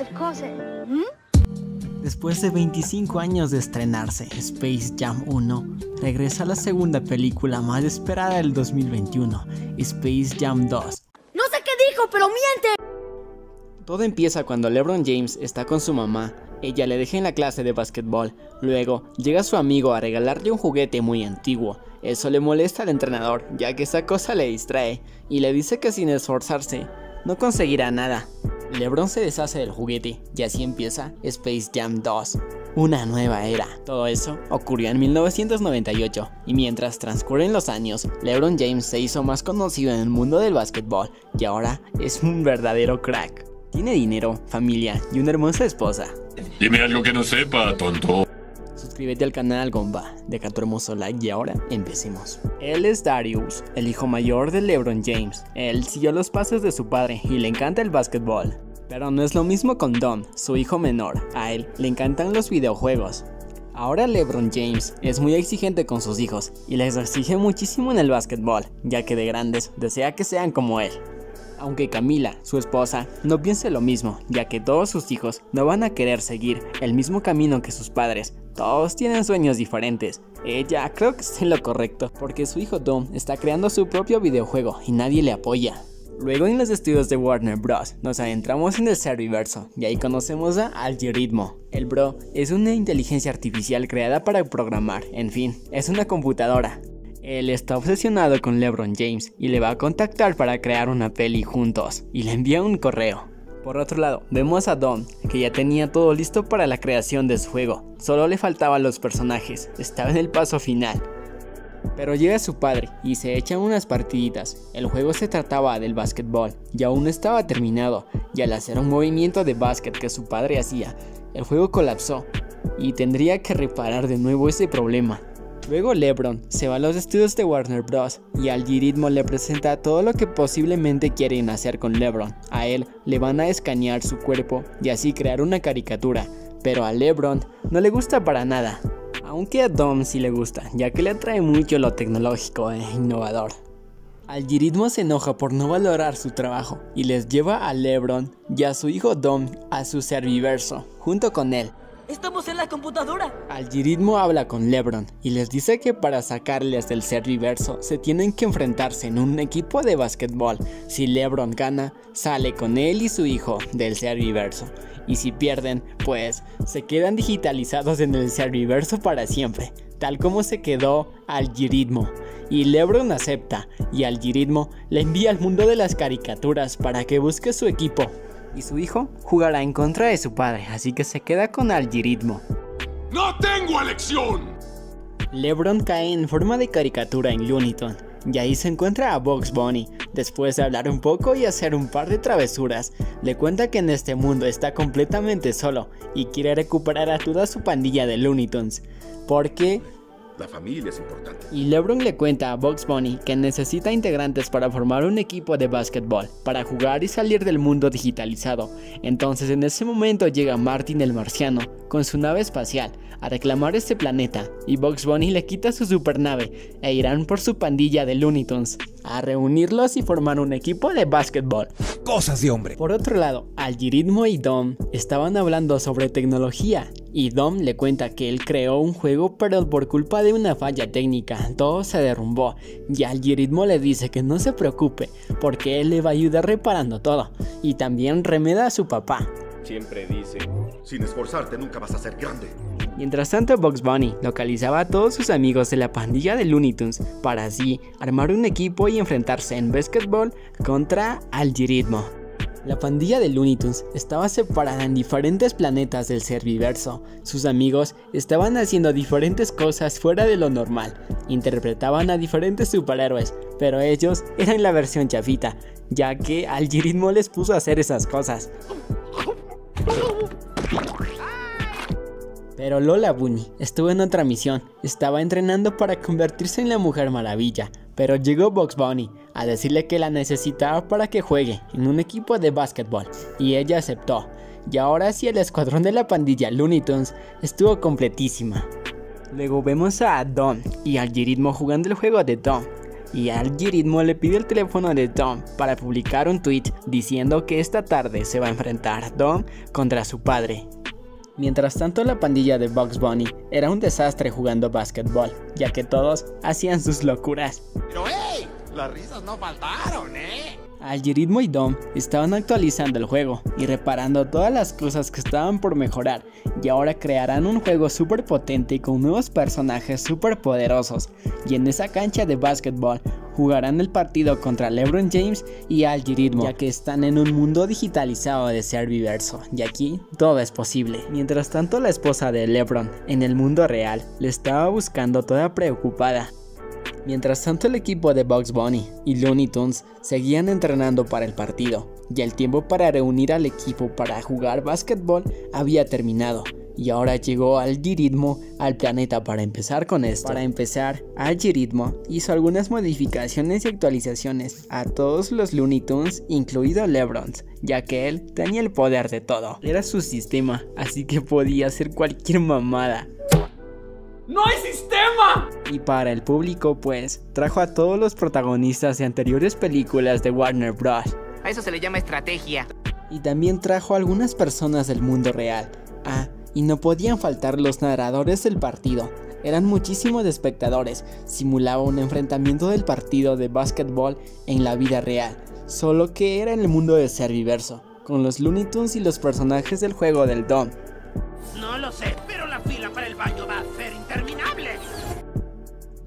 hacer cosas. Después de 25 años de estrenarse, Space Jam 1 regresa a la segunda película más esperada del 2021, Space Jam 2. No sé qué dijo, pero miente. Todo empieza cuando LeBron James está con su mamá. Ella le deja en la clase de básquetbol. Luego llega su amigo a regalarle un juguete muy antiguo. Eso le molesta al entrenador, ya que esa cosa le distrae, y le dice que sin esforzarse no conseguirá nada. LeBron se deshace del juguete y así empieza Space Jam 2, una nueva era. Todo eso ocurrió en 1998 y mientras transcurren los años, LeBron James se hizo más conocido en el mundo del básquetbol y ahora es un verdadero crack. Tiene dinero, familia y una hermosa esposa. Dime algo que no sepa, tonto. Suscríbete al canal, Gomba, deja tu hermoso like y ahora empecemos. Él es Darius, el hijo mayor de LeBron James. Él siguió los pasos de su padre y le encanta el básquetbol. Pero no es lo mismo con Don, su hijo menor. A él le encantan los videojuegos. Ahora LeBron James es muy exigente con sus hijos y les exige muchísimo en el básquetbol, ya que de grandes desea que sean como él. Aunque Camila, su esposa, no piense lo mismo, ya que todos sus hijos no van a querer seguir el mismo camino que sus padres. Todos tienen sueños diferentes. Ella creo que está en lo correcto, porque su hijo Dom está creando su propio videojuego y nadie le apoya. Luego en los estudios de Warner Bros. Nos adentramos en el Serververso y ahí conocemos a Algoritmo. El Bro es una inteligencia artificial creada para programar, en fin, es una computadora. Él está obsesionado con LeBron James y le va a contactar para crear una peli juntos y le envía un correo. Por otro lado, vemos a Don, que ya tenía todo listo para la creación de su juego, solo le faltaban los personajes, estaba en el paso final. Pero llega su padre y se echan unas partiditas. El juego se trataba del básquetbol y aún no estaba terminado, y al hacer un movimiento de básquet que su padre hacía, el juego colapsó y tendría que reparar de nuevo ese problema. Luego LeBron se va a los estudios de Warner Bros. Y Algoritmo le presenta todo lo que posiblemente quieren hacer con LeBron. A él le van a escanear su cuerpo y así crear una caricatura, pero a LeBron no le gusta para nada. Aunque a Dom sí le gusta, ya que le atrae mucho lo tecnológico e innovador. Algoritmo se enoja por no valorar su trabajo y les lleva a LeBron y a su hijo Dom a su Cyberverso junto con él. ¡Estamos en la computadora! Algoritmo habla con LeBron y les dice que para sacarles del Serververso se tienen que enfrentarse en un equipo de básquetbol. Si LeBron gana, sale con él y su hijo del Serververso. Y si pierden, pues se quedan digitalizados en el Serververso para siempre, tal como se quedó Algoritmo. Y LeBron acepta y Algoritmo le envía al mundo de las caricaturas para que busque su equipo. Y su hijo jugará en contra de su padre, así que se queda con Algoritmo. ¡No tengo elección! LeBron cae en forma de caricatura en Looney Tunes, y ahí se encuentra a Bugs Bunny. Después de hablar un poco y hacer un par de travesuras, le cuenta que en este mundo está completamente solo y quiere recuperar a toda su pandilla de Looney Tunes, porque la familia es importante. Y LeBron le cuenta a Bugs Bunny que necesita integrantes para formar un equipo de básquetbol, para jugar y salir del mundo digitalizado. Entonces en ese momento llega Martin el marciano con su nave espacial a reclamar este planeta, y Bugs Bunny le quita su supernave e irán por su pandilla de Looney Tunes a reunirlos y formar un equipo de básquetbol. Cosas de hombre. Por otro lado, Algoritmo y Dom estaban hablando sobre tecnología y Dom le cuenta que él creó un juego, pero por culpa de una falla técnica todo se derrumbó, y Algoritmo le dice que no se preocupe porque él le va a ayudar reparando todo y también remeda a su papá. Siempre dice, sin esforzarte nunca vas a ser grande. Mientras tanto, Bugs Bunny localizaba a todos sus amigos de la pandilla de Looney Tunes para así armar un equipo y enfrentarse en básquetbol contra Algoritmo. La pandilla de Looney Tunes estaba separada en diferentes planetas del Serververso. Sus amigos estaban haciendo diferentes cosas fuera de lo normal. Interpretaban a diferentes superhéroes, pero ellos eran la versión chafita, ya que Algoritmo les puso a hacer esas cosas. Pero Lola Bunny estuvo en otra misión, estaba entrenando para convertirse en la Mujer Maravilla, pero llegó Bugs Bunny a decirle que la necesitaba para que juegue en un equipo de básquetbol, y ella aceptó, y ahora sí el escuadrón de la pandilla Looney Tunes estuvo completísima. Luego vemos a Don y Algoritmo jugando el juego de Don, y Algoritmo le pidió el teléfono de Dom para publicar un tweet diciendo que esta tarde se va a enfrentar Dom contra su padre. Mientras tanto, la pandilla de Bugs Bunny era un desastre jugando básquetbol, ya que todos hacían sus locuras. Pero hey, las risas no faltaron, Algoritmo y Dom estaban actualizando el juego y reparando todas las cosas que estaban por mejorar, y ahora crearán un juego súper potente y con nuevos personajes súper poderosos, y en esa cancha de básquetbol jugarán el partido contra LeBron James y Algoritmo, ya que están en un mundo digitalizado de Serververso, y aquí todo es posible. Mientras tanto, la esposa de LeBron, en el mundo real, le estaba buscando toda preocupada. Mientras tanto, el equipo de Bugs Bunny y Looney Tunes seguían entrenando para el partido, y el tiempo para reunir al equipo para jugar básquetbol había terminado. Y ahora llegó Algoritmo al planeta para empezar con esto. Para empezar, Algoritmo hizo algunas modificaciones y actualizaciones a todos los Looney Tunes, incluido LeBron, ya que él tenía el poder de todo. Era su sistema, así que podía hacer cualquier mamada. ¡No hay sistema! Y para el público, pues, trajo a todos los protagonistas de anteriores películas de Warner Bros. A eso se le llama estrategia. Y también trajo a algunas personas del mundo real. Y no podían faltar los narradores del partido. Eran muchísimos espectadores. Simulaba un enfrentamiento del partido de básquetbol en la vida real, solo que era en el mundo de Cyberverso, con los Looney Tunes y los personajes del juego del Dom. No lo sé, pero la fila para el baño va a ser interminable.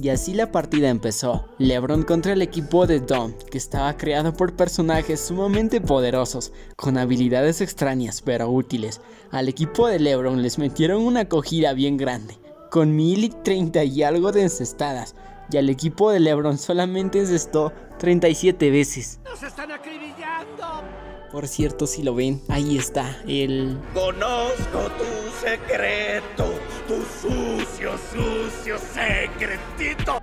Y así la partida empezó. LeBron contra el equipo de Dom, que estaba creado por personajes sumamente poderosos, con habilidades extrañas pero útiles. Al equipo de LeBron les metieron una cogida bien grande, con 1030 y algo de encestadas, y al equipo de LeBron solamente encestó 37 veces. ¡Nos están acribillando! Por cierto, si lo ven, ahí está el... Conozco tu secreto, tu sucio secretito.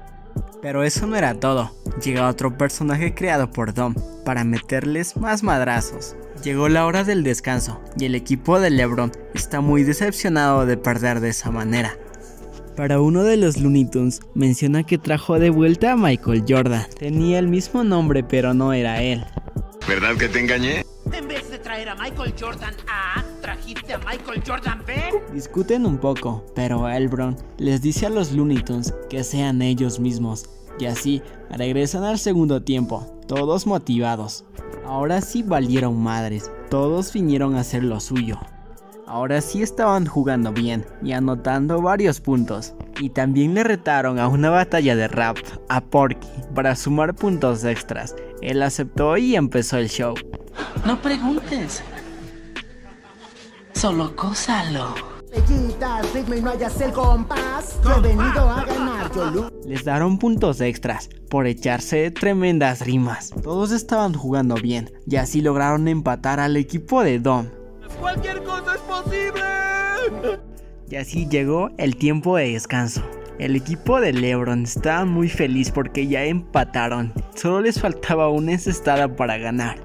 Pero eso no era todo. Llega otro personaje creado por Dom para meterles más madrazos. Llegó la hora del descanso y el equipo de LeBron está muy decepcionado de perder de esa manera. Para uno de los Looney Tunes menciona que trajo de vuelta a Michael Jordan. Tenía el mismo nombre, pero no era él. ¿Verdad que te engañé? En vez de traer a Michael Jordan A, trajiste a Michael Jordan B. Discuten un poco, pero LeBron les dice a los Looney Tunes que sean ellos mismos, y así regresan al segundo tiempo, todos motivados. Ahora sí valieron madres, todos vinieron a hacer lo suyo. Ahora sí estaban jugando bien y anotando varios puntos. Y también le retaron a una batalla de rap a Porky para sumar puntos extras. Él aceptó y empezó el show. No preguntes, solo cósalo. Les daron puntos extras por echarse tremendas rimas. Todos estaban jugando bien y así lograron empatar al equipo de Dom. ¡Cualquier cosa es posible! Y así llegó el tiempo de descanso. El equipo de LeBron estaba muy feliz porque ya empataron. Solo les faltaba una encestada para ganar.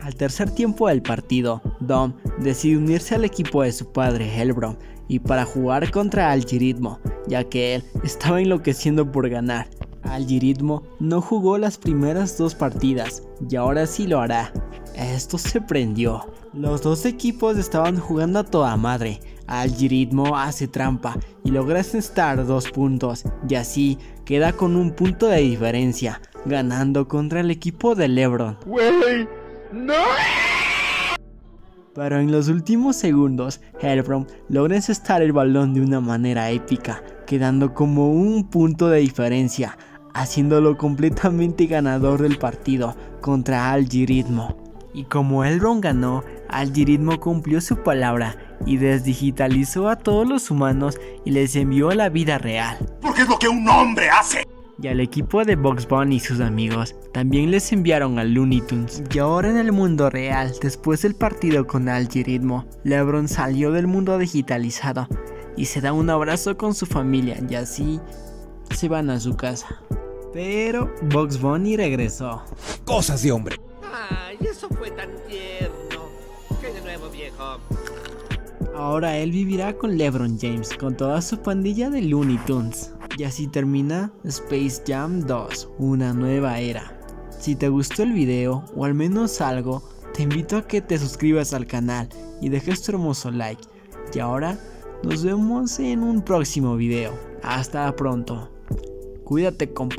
Al tercer tiempo del partido, Dom decide unirse al equipo de su padre, LeBron, y para jugar contra Algoritmo, ya que él estaba enloqueciendo por ganar. Algoritmo no jugó las primeras dos partidas y ahora sí lo hará. Esto se prendió. Los dos equipos estaban jugando a toda madre. Algoritmo hace trampa y logra encestar 2 puntos, y así queda con 1 punto de diferencia, ganando contra el equipo de LeBron. ¡Wey! ¡No! Pero en los últimos segundos, LeBron logra encestar el balón de una manera épica, quedando como 1 punto de diferencia, haciéndolo completamente ganador del partido contra Algoritmo. Y como LeBron ganó, Algoritmo cumplió su palabra y desdigitalizó a todos los humanos y les envió a la vida real. Porque es lo que un hombre hace. Y al equipo de Bugs Bunny y sus amigos también les enviaron a Looney Tunes. Y ahora en el mundo real, después del partido con Algoritmo, LeBron salió del mundo digitalizado y se da un abrazo con su familia, y así se van a su casa. Pero Bugs Bunny regresó. Cosas de hombre. ¡Ay, eso fue tan tierno! ¡Qué de nuevo, viejo! Ahora él vivirá con LeBron James, con toda su pandilla de Looney Tunes. Y así termina Space Jam 2, una nueva era. Si te gustó el video, o al menos algo, te invito a que te suscribas al canal y dejes tu hermoso like. Y ahora, nos vemos en un próximo video. Hasta pronto. Cuídate, compa.